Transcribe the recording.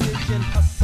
musician.